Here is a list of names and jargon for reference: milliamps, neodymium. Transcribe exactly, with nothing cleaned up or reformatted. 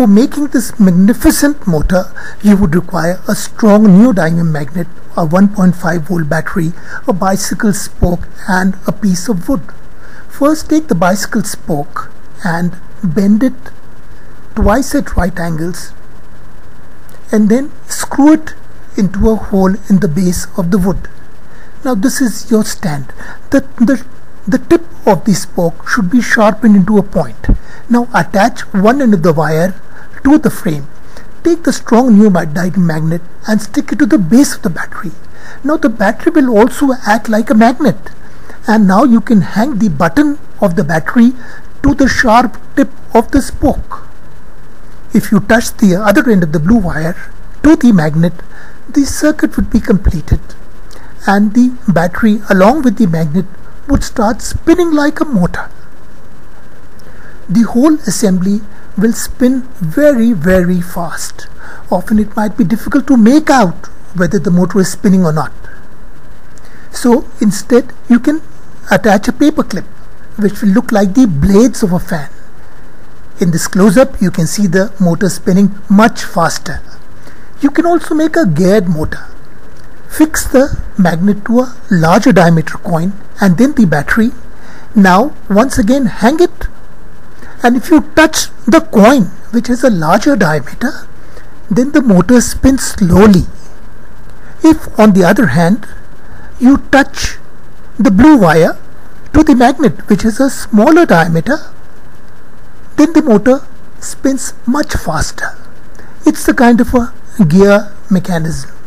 for making this magnificent motor, you would require a strong neodymium magnet, a one point five volt battery, a bicycle spoke, and a piece of wood. First, take the bicycle spoke and bend it twice at right angles, and then screw it into a hole in the base of the wood. Now this is your stand. The, the, the tip of the spoke should be sharpened into a point. Now attach one end of the wire to the frame. Take the strong neodymium magnet and stick it to the base of the battery. Now the battery will also act like a magnet. And now you can hang the button of the battery to the sharp tip of the spoke. If you touch the other end of the blue wire to the magnet, the circuit would be completed, and the battery along with the magnet would start spinning like a motor. The whole assembly will spin very very fast. Often it might be difficult to make out whether the motor is spinning or not. So instead you can attach a paper clip which will look like the blades of a fan. In this close-up you can see the motor spinning much faster. You can also make a geared motor. Fix the magnet to a larger diameter coin and then the battery. Now once again hang it, and if you touch the coin which has a larger diameter, then the motor spins slowly. If on the other hand you touch the blue wire to the magnet which has a smaller diameter, then the motor spins much faster. It's the kind of a gear mechanism.